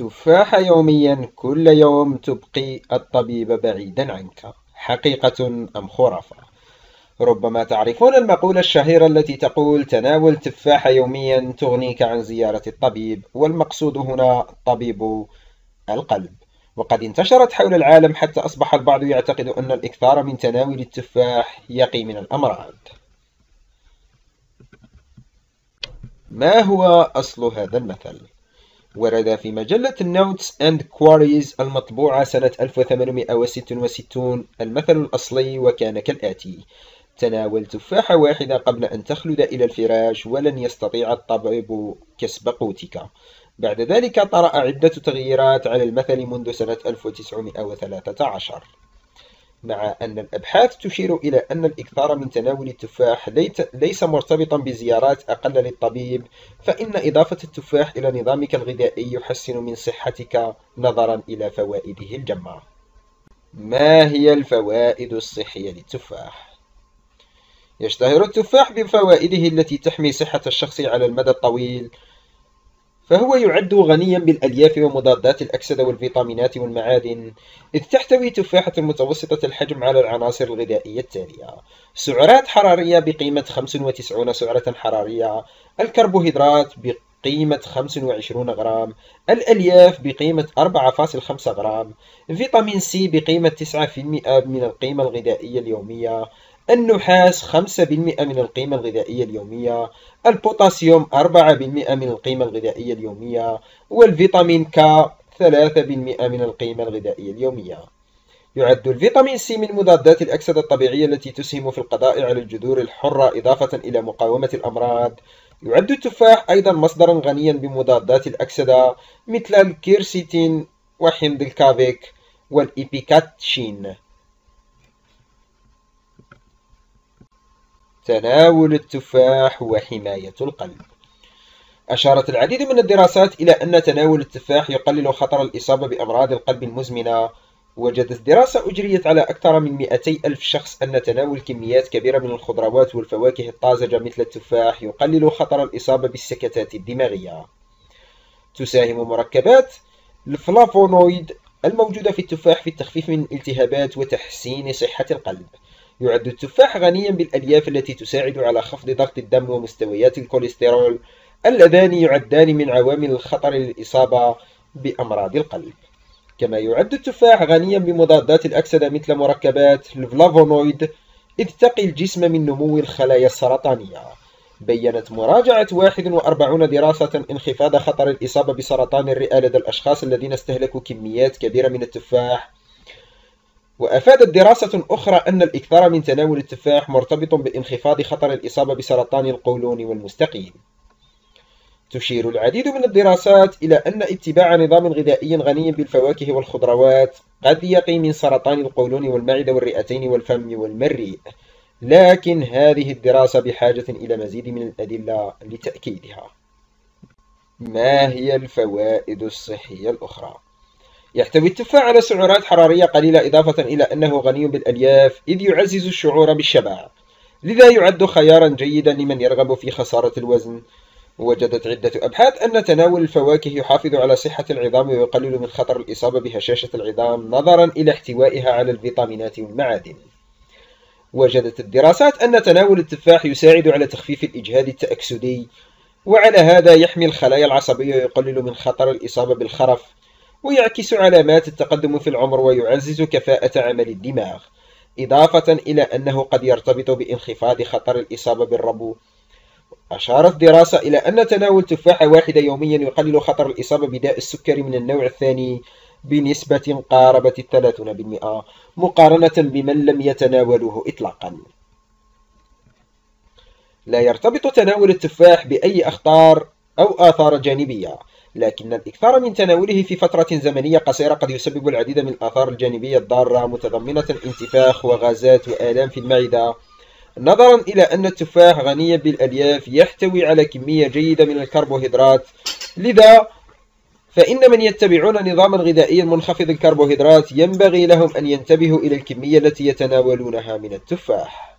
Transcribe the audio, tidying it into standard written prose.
التفاحة يوميا كل يوم تبقي الطبيب بعيدا عنك، حقيقة أم خرافة؟ ربما تعرفون المقولة الشهيرة التي تقول تناول تفاحة يوميا تغنيك عن زيارة الطبيب، والمقصود هنا طبيب القلب. وقد انتشرت حول العالم حتى أصبح البعض يعتقد أن الإكثار من تناول التفاح يقي من الأمراض. ما هو أصل هذا المثل؟ ورد في مجلة Notes and Queries المطبوعة سنة 1866 المثل الأصلي، وكان كالآتي: تناول تفاحة واحدة قبل أن تخلد إلى الفراش ولن يستطيع الطبيب كسب قوتك. بعد ذلك طرأ عدة تغييرات على المثل منذ سنة 1913، مع أن الأبحاث تشير إلى أن الإكثار من تناول التفاح ليس مرتبطا بزيارات أقل للطبيب، فإن إضافة التفاح إلى نظامك الغذائي يحسن من صحتك نظرا إلى فوائده الجمة. ما هي الفوائد الصحية للتفاح؟ يشتهر التفاح بفوائده التي تحمي صحة الشخص على المدى الطويل، فهو يعد غنيا بالألياف ومضادات الأكسدة والفيتامينات والمعادن، إذ تحتوي تفاحة متوسطة الحجم على العناصر الغذائية التالية: سعرات حرارية بقيمة 95 سعرة حرارية، الكربوهيدرات بقيمة 25 غرام، الألياف بقيمة 4.5 غرام، فيتامين سي بقيمة 9% من القيمة الغذائية اليومية، النحاس 5% من القيمة الغذائية اليومية، البوتاسيوم 4% من القيمة الغذائية اليومية، والفيتامين ك 3% من القيمة الغذائية اليومية. يعد الفيتامين سي من مضادات الأكسدة الطبيعية التي تسهم في القضاء على الجذور الحرة إضافة إلى مقاومة الأمراض. يعد التفاح أيضا مصدرا غنيا بمضادات الأكسدة مثل الكيرسيتين وحمض الكافيك والإيبيكاتشين. تناول التفاح وحماية القلب. أشارت العديد من الدراسات إلى أن تناول التفاح يقلل خطر الإصابة بأمراض القلب المزمنة. وجدت دراسة أجريت على أكثر من 200,000 شخص أن تناول كميات كبيرة من الخضروات والفواكه الطازجة مثل التفاح يقلل خطر الإصابة بالسكتات الدماغية. تساهم مركبات الفلافونويد الموجودة في التفاح في التخفيف من الالتهابات وتحسين صحة القلب. يعد التفاح غنيا بالألياف التي تساعد على خفض ضغط الدم ومستويات الكوليسترول، اللذان يعدان من عوامل الخطر للإصابة بأمراض القلب. كما يعد التفاح غنيا بمضادات الأكسدة مثل مركبات الفلافونويد، إذ تقي الجسم من نمو الخلايا السرطانية. بيّنت مراجعة 41 دراسة انخفاض خطر الإصابة بسرطان الرئة لدى الأشخاص الذين استهلكوا كميات كبيرة من التفاح. وأفادت دراسة أخرى أن الإكثار من تناول التفاح مرتبط بانخفاض خطر الإصابة بسرطان القولون والمستقيم. تشير العديد من الدراسات إلى أن اتباع نظام غذائي غني بالفواكه والخضروات قد يقي من سرطان القولون والمعدة والرئتين والفم والمريء، لكن هذه الدراسة بحاجة إلى مزيد من الأدلة لتأكيدها. ما هي الفوائد الصحية الأخرى؟ يحتوي التفاح على سعرات حرارية قليلة إضافة إلى أنه غني بالألياف، إذ يعزز الشعور بالشبع، لذا يعد خيارا جيدا لمن يرغب في خسارة الوزن. وجدت عدة أبحاث أن تناول الفواكه يحافظ على صحة العظام ويقلل من خطر الإصابة بهشاشة العظام نظرا إلى احتوائها على الفيتامينات والمعادن. وجدت الدراسات أن تناول التفاح يساعد على تخفيف الإجهاد التأكسدي، وعلى هذا يحمي الخلايا العصبية ويقلل من خطر الإصابة بالخرف، ويعكس علامات التقدم في العمر، ويعزز كفاءة عمل الدماغ، إضافة إلى أنه قد يرتبط بانخفاض خطر الإصابة بالربو. أشارت دراسة إلى أن تناول تفاحة واحدة يوميا يقلل خطر الإصابة بداء السكري من النوع الثاني بنسبة قاربة 30% مقارنة بمن لم يتناوله إطلاقا. لا يرتبط تناول التفاح بأي أخطار أو آثار جانبية، لكن الإكثار من تناوله في فترة زمنية قصيرة قد يسبب العديد من الآثار الجانبية الضارة متضمنة انتفاخ وغازات وآلام في المعدة، نظرا إلى أن التفاح غني بالألياف يحتوي على كمية جيدة من الكربوهيدرات، لذا فإن من يتبعون نظاما غذائيا منخفض الكربوهيدرات ينبغي لهم أن ينتبهوا إلى الكمية التي يتناولونها من التفاح.